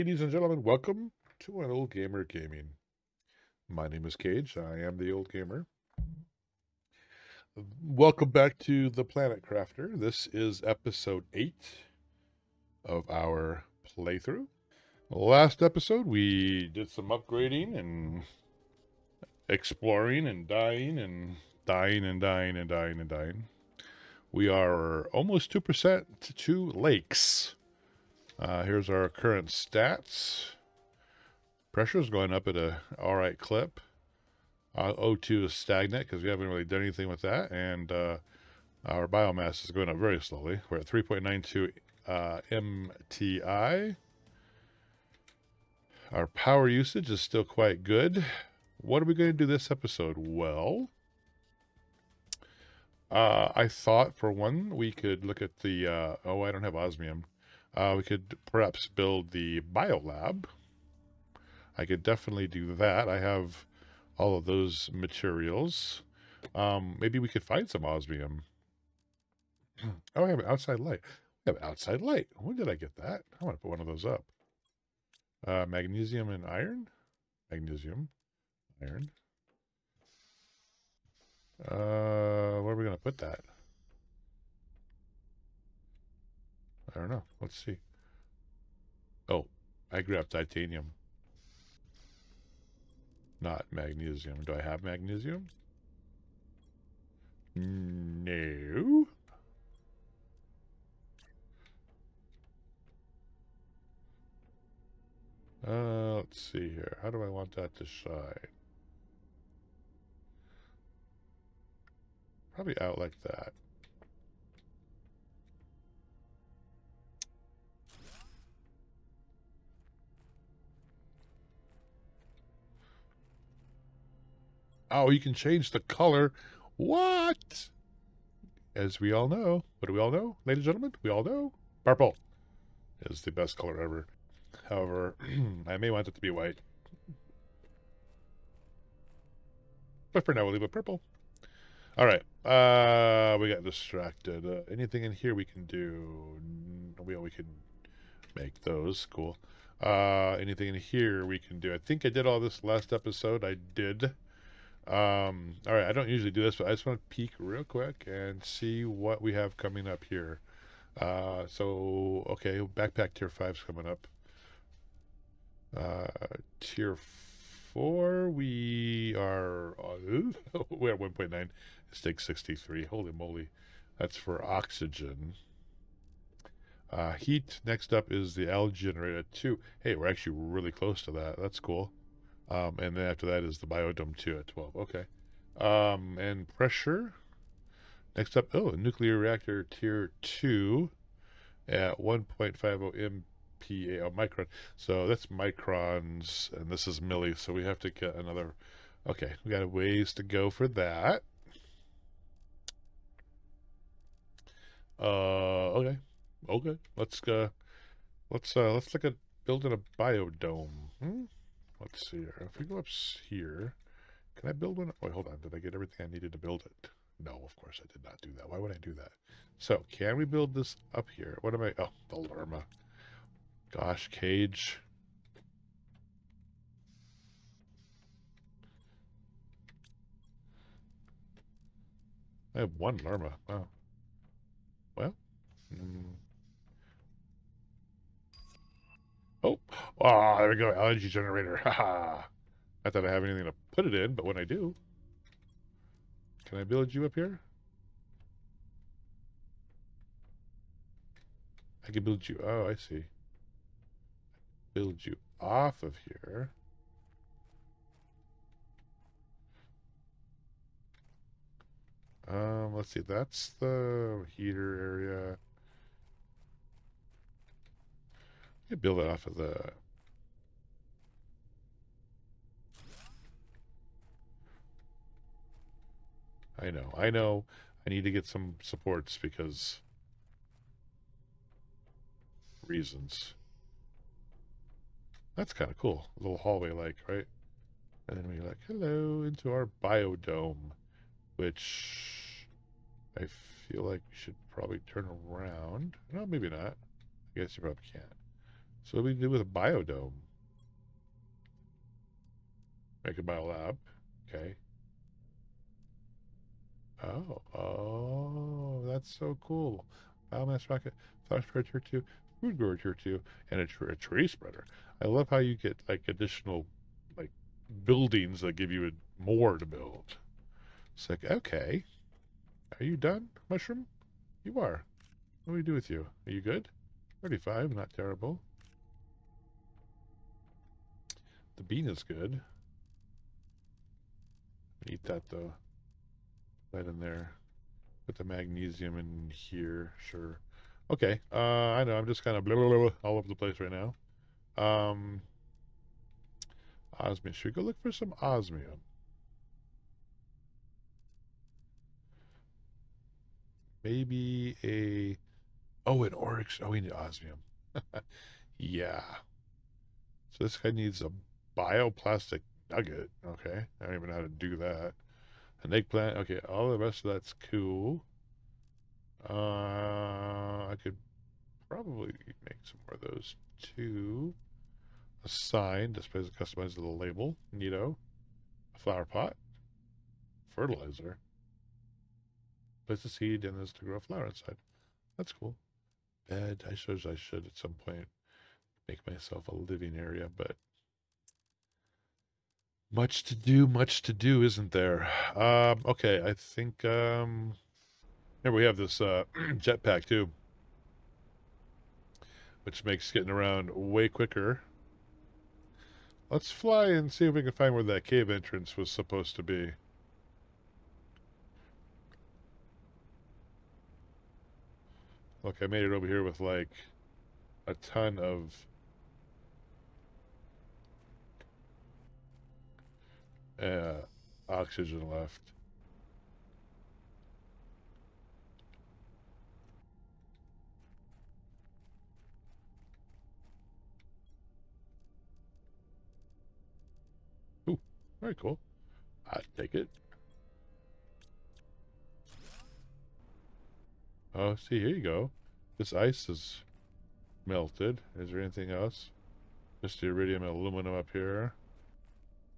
Ladies and gentlemen, welcome to An Old Gamer Gaming. My name is Cage. I am the Old Gamer. Welcome back to the Planet Crafter. This is episode 8 of our playthrough. Last episode, we did some upgrading and exploring and dying. We are almost 2% to 2 lakes. Here's our current stats. Pressure's going up at a all right clip. O2 is stagnant because we haven't really done anything with that, and our biomass is going up very slowly. We're at 3.92 MTI. Our power usage is still quite good. What are we going to do this episode? Well, I thought for one we could look at the oh, I don't have osmium. We could perhaps build the biolab. I could definitely do that. I have all of those materials. Maybe we could find some osmium. Oh, I have an outside light. We have outside light. When did I get that? I want to put one of those up. Magnesium and iron. Magnesium, iron. Where are we going to put that? I don't know. Let's see. Oh, I grabbed titanium. Not magnesium. Do I have magnesium? No. Let's see here. How do I want that to shine? Probably out like that. Oh, you can change the color. What? As we all know. What do we all know, ladies and gentlemen? We all know. Purple is the best color ever. However, I may want it to be white. But for now, we'll leave it purple. All right. We got distracted. Anything in here we can do? We can make those. Cool. Anything in here we can do? I think I did all this last episode. I did. All right, I don't usually do this, but I just want to peek real quick and see what we have coming up here. Okay, backpack tier 5 is coming up. Tier 4, we are we're at 1.9. It's take 63. Holy moly, that's for oxygen. Heat, next up is the algae generator 2. Hey, we're actually really close to that. That's cool. And then after that is the biodome 2 at 12. Okay. And pressure. Next up, oh, nuclear reactor tier 2 at 1.50 MPa, oh, micron. So that's microns, and this is milli, so we have to get another. Okay, we got a ways to go for that. Okay. Okay. Let's go. Let's look at building a biodome. Let's see here. If we go up here, can I build one? Wait, hold on. Did I get everything I needed to build it? No, of course I did not do that. Why would I do that? So, can we build this up here? What am I? Oh, the llama. Gosh, Cage. I have one llama. Wow. Well. Oh, there we go. Allergy generator. Haha. Not that I have anything to put it in, but when I do. Can I build you up here? I can build you. Oh, I see. Build you off of here. Let's see. That's the heater area. Build it off of the I know I need to get some supports because reasons. That's kind of cool, a little hallway like, right? And then we like hello into our biodome, which I feel like we should probably turn around. No, maybe not. I guess you probably can't. So what do we do with a biodome? Make a bio lab. Okay. Oh, oh, that's so cool. Biomass rocket, flower spreader tier 2, food grower tier 2, and a tree spreader. I love how you get like additional like buildings that give you more to build. It's like, okay, are you done, mushroom? You are. What do we do with you? Are you good? 35, not terrible. The bean is good. Eat that though. That in there. Put the magnesium in here. Sure. Okay. I know. I'm just kind of blah, blah, blah, all over the place right now. Osmium. Should we go look for some osmium? Maybe a... Oh, an oryx. Oh, we need osmium. Yeah. So this guy needs a bioplastic nugget. Okay. I don't even know how to do that. An eggplant. Okay, all the rest of that's cool. I could probably make some more of those too. A sign displays a customized little label. Neato. A flower pot. Fertilizer. Place a seed and there's to grow a flower inside. That's cool. Bed. I suppose I should at some point make myself a living area, but much to do, isn't there? Okay, I think, here we have this jetpack too, which makes getting around way quicker. Let's fly and see if we can find where that cave entrance was supposed to be. Look, I made it over here with like a ton of... oxygen left. Ooh, very cool. I'd take it. Oh, see, here you go. This ice is melted. Is there anything else? Just the iridium and aluminum up here.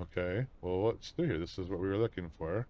Okay, well, what's through here? This is what we were looking for.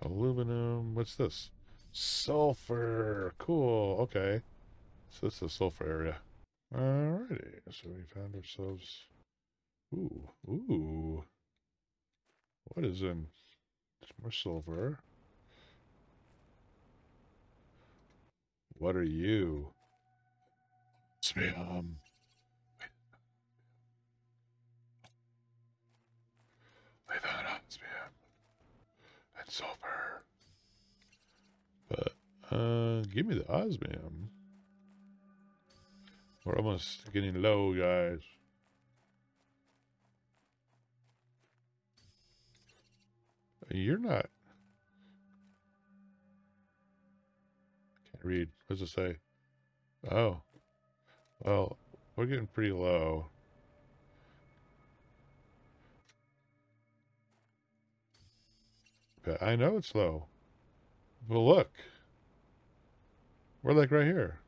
Aluminum. What's this? Sulfur. Cool. Okay. So this is the sulfur area. Alrighty. So we found ourselves... Ooh. Ooh. What is in... There's more silver. What are you? I found osmium and sulfur, but give me the osmium. We're almost getting low, guys. You're not. I can't read. What does it say? Oh. Well, we're getting pretty low. But I know it's low. But look. We're like right here.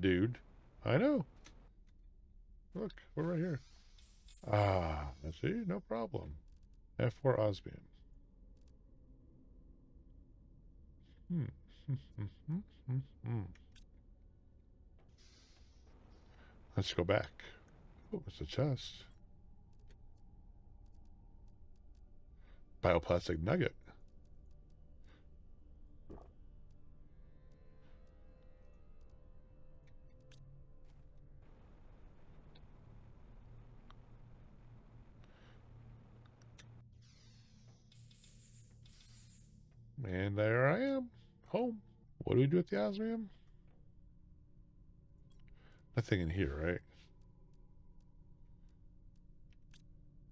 Dude. I know. Look, we're right here. Ah, see? No problem. F4 osmium. Let's go back. Oh, it's a chest. Bioplastic nugget. And there I am, home. What do we do with the osmium? Nothing in here,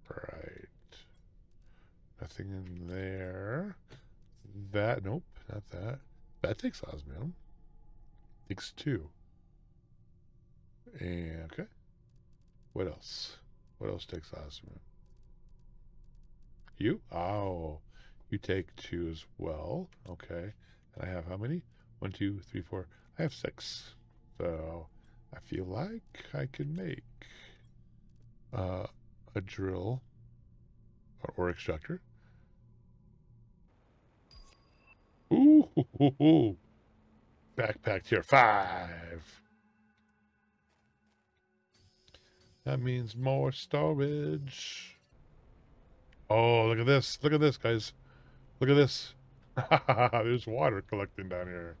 right? Right. Nothing in there. That, nope, not that. That takes osmium. Takes 2. And, okay. What else? What else takes osmium? You? Oh, you take 2 as well. Okay. And I have how many? One, two, three, four. I have 6. So I feel like I could make a drill or extractor. Ooh, hoo, hoo, hoo. Backpack tier 5. That means more storage. Oh, look at this. Look at this, guys. Look at this. There's water collecting down here.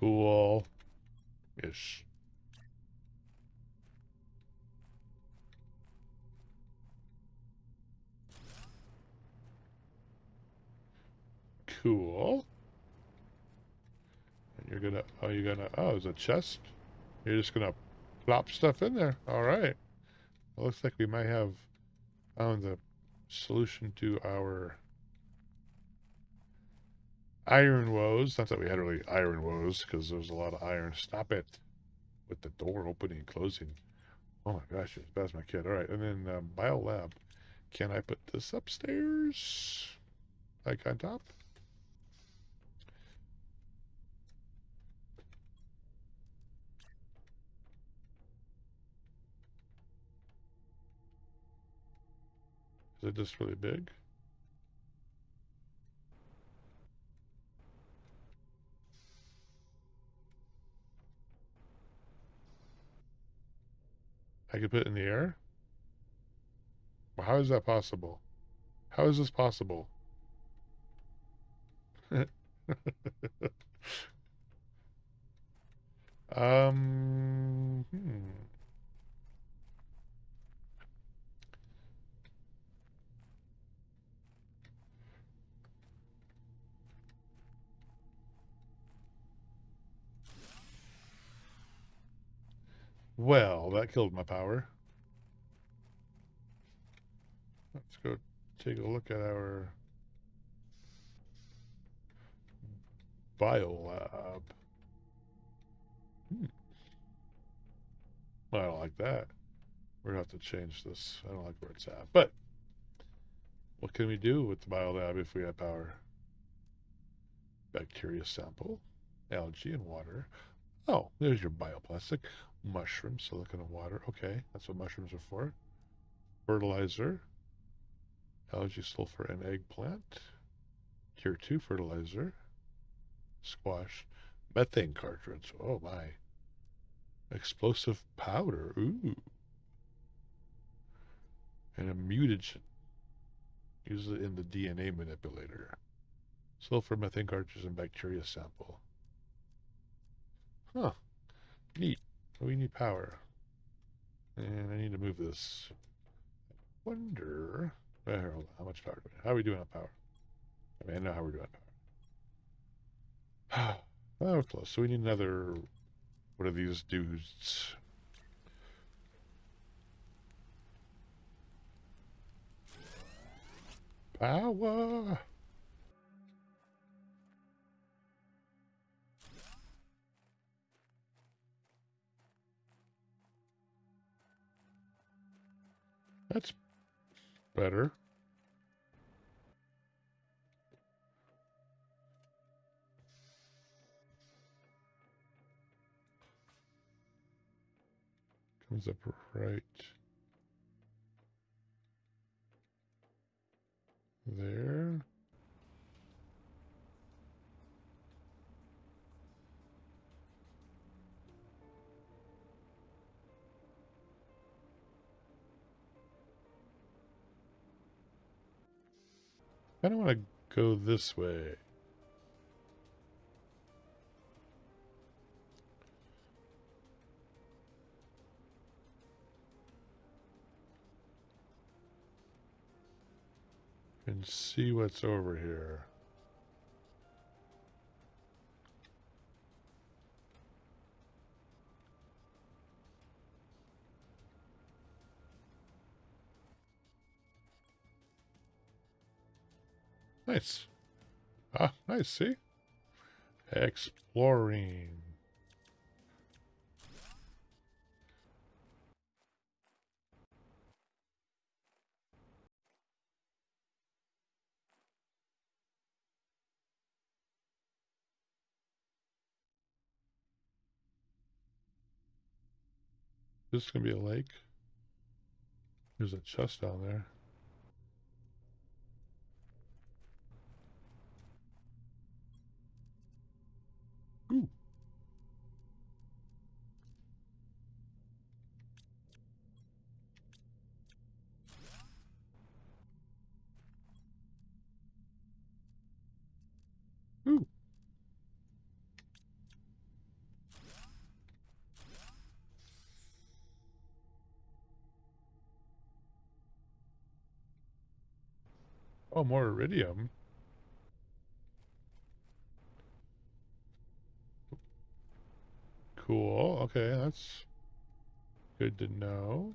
Cool-ish. Cool. And you're gonna, oh, you're gonna, oh, it's a chest. You're just gonna plop stuff in there. All right. Well, looks like we might have found the solution to our iron woes. Not that we had really iron woes, because there was a lot of iron. Stop it with the door opening and closing. Oh my gosh, it's bad as my kid. All right, and then bio lab. Can I put this upstairs, like on top? Is it just really big? I could put it in the air? Well, how is that possible? How is this possible? Well, that killed my power. Let's go take a look at our biolab. Well, I don't like that. We're going to have to change this. I don't like where it's at. But what can we do with the biolab if we have power? Bacteria sample, algae, and water. Oh, there's your bioplastic. Mushroom, silicon and water. Okay, that's what mushrooms are for. Fertilizer, algae, sulfur, and eggplant. Tier 2 fertilizer, squash, methane cartridge. Oh my. Explosive powder. Ooh. And a mutagen. Use it in the DNA manipulator. Sulfur, methane cartridge, and bacteria sample. Huh. Neat. We need power. And I need to move this. I wonder... Well, here, hold on. How much power do we have? How are we doing on power? I mean, I know how we're doing on power. Oh, we're close. So we need another... What are these dudes? Power! That's better. Comes up right there. I don't want to go this way. And see what's over here. Nice. Ah, nice, see? Exploring. This is going to be a lake. There's a chest down there. Ooh. Ooh. Oh, more iridium. Cool. Okay, that's good to know.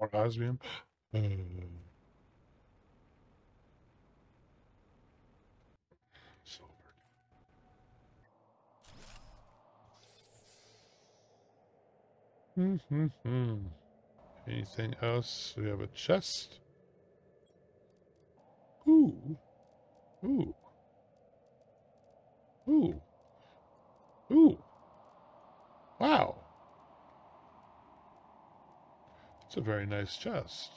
More osmium. Silver. Anything else? We have a chest. Ooh. Ooh. Ooh. Ooh. Wow. It's a very nice chest.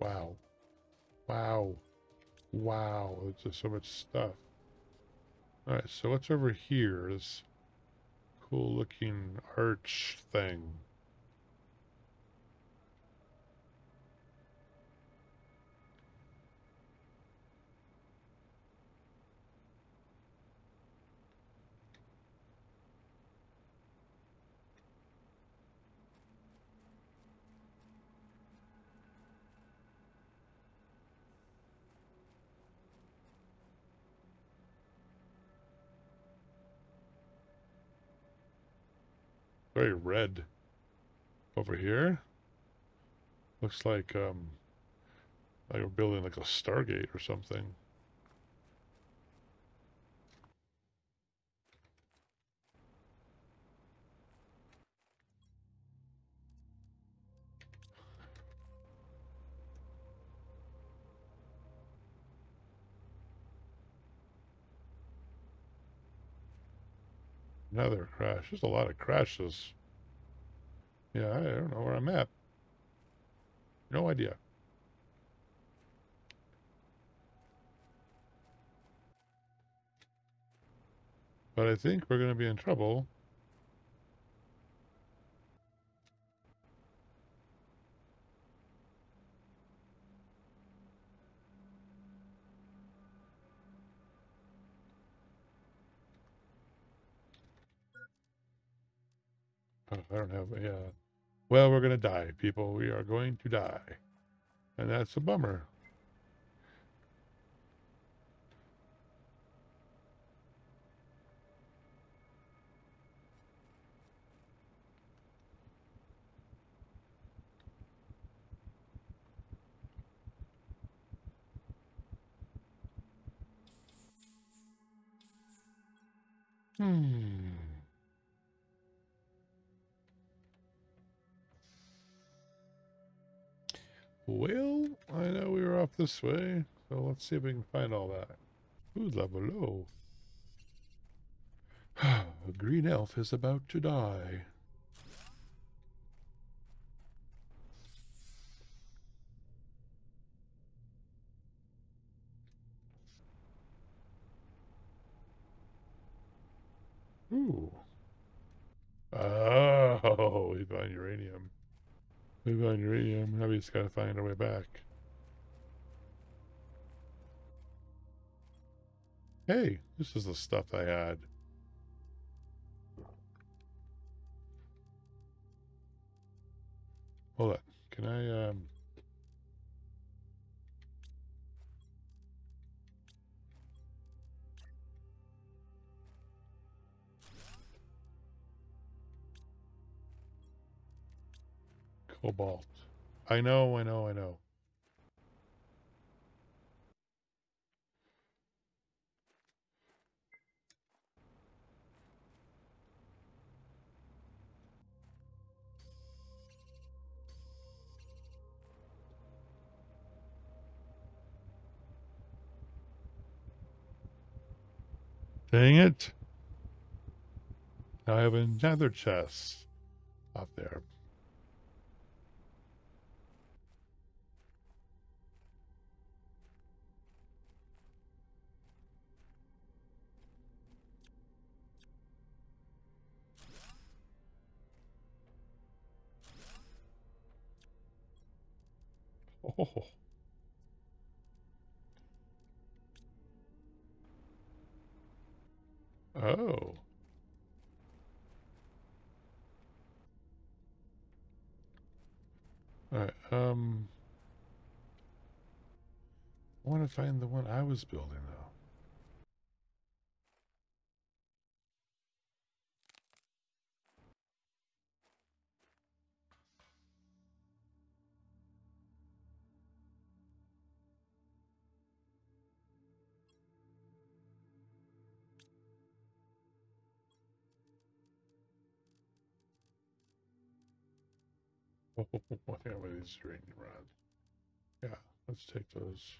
Wow. Wow. Wow. It's just so much stuff. Alright, so what's over here? This cool looking arch thing. Very red over here. Looks like we're building like a Stargate or something. Another crash. There's a lot of crashes. Yeah, I don't know where I'm at. No idea. But I think we're going to be in trouble. I don't have, yeah. Well, we're going to die, people. We are going to die. And that's a bummer. Well, I know we were off this way. So let's see if we can find all that. Ooh, la below. A green elf is about to die. Ooh. Oh, we found uranium. We found uranium. Now we just gotta find our way back. Hey, this is the stuff I had. Hold on. Can I, Cobalt. I know. Dang it. Now I have another chest up there. Oh. Oh. All right, I want to find the one I was building, though. What are these draining rods? Yeah, let's take those.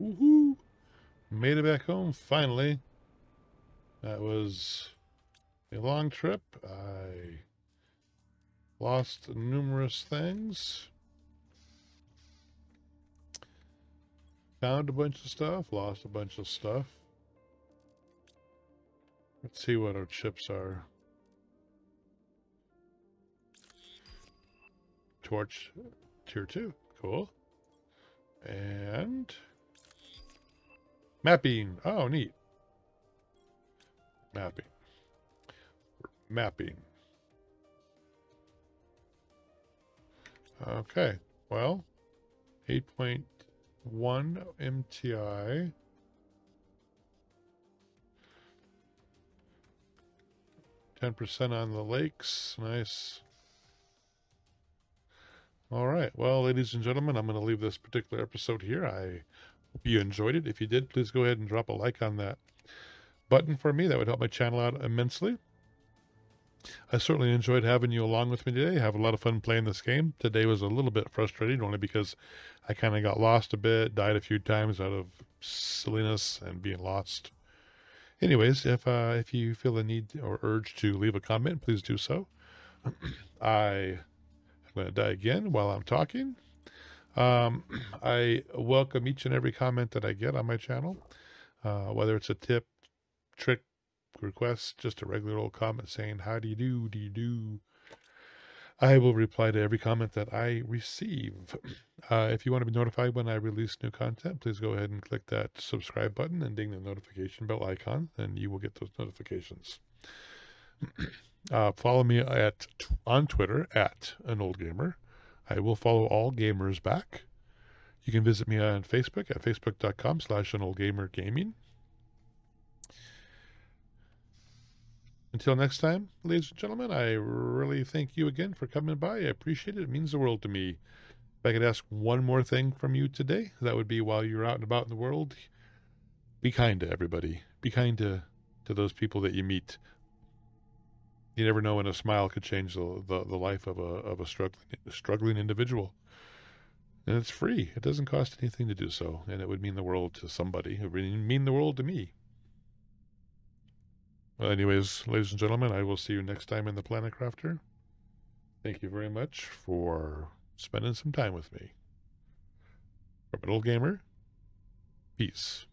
Woohoo! Made it back home, finally. That was a long trip. I lost numerous things. Found a bunch of stuff, lost a bunch of stuff. Let's see what our chips are. Torch tier 2, cool. And... mapping. Oh, neat. Mapping. Okay. Well, 8.1 MTI. $10% on the lakes. Nice. All right. Well, ladies and gentlemen, I'm going to leave this particular episode here. I hope you enjoyed it. If you did, please go ahead and drop a like on that button for me. That would help my channel out immensely. I certainly enjoyed having you along with me today. I have a lot of fun playing this game. Today was a little bit frustrating, only because I kind of got lost a bit, died a few times out of silliness and being lost. Anyways, if you feel the need or urge to leave a comment, please do so. I am going to die again while I'm talking. I welcome each and every comment that I get on my channel, whether it's a tip, trick, request, just a regular old comment saying, how do you do? I will reply to every comment that I receive. If you want to be notified when I release new content, please go ahead and click that subscribe button and ding the notification bell icon, and you will get those notifications. Follow me on Twitter at An Old Gamer. I will follow all gamers back. You can visit me on Facebook at facebook.com/AnOldGamerGaming. Until next time, ladies and gentlemen, I really thank you again for coming by. I appreciate it. It means the world to me. If I could ask one more thing from you today, that would be, while you're out and about in the world, be kind to everybody. Be kind to those people that you meet. You never know when a smile could change the life of a struggling individual. And it's free. It doesn't cost anything to do so. And it would mean the world to somebody. It would mean the world to me. Well, anyways, ladies and gentlemen, I will see you next time in the Planet Crafter. Thank you very much for spending some time with me. From An Old Gamer, peace.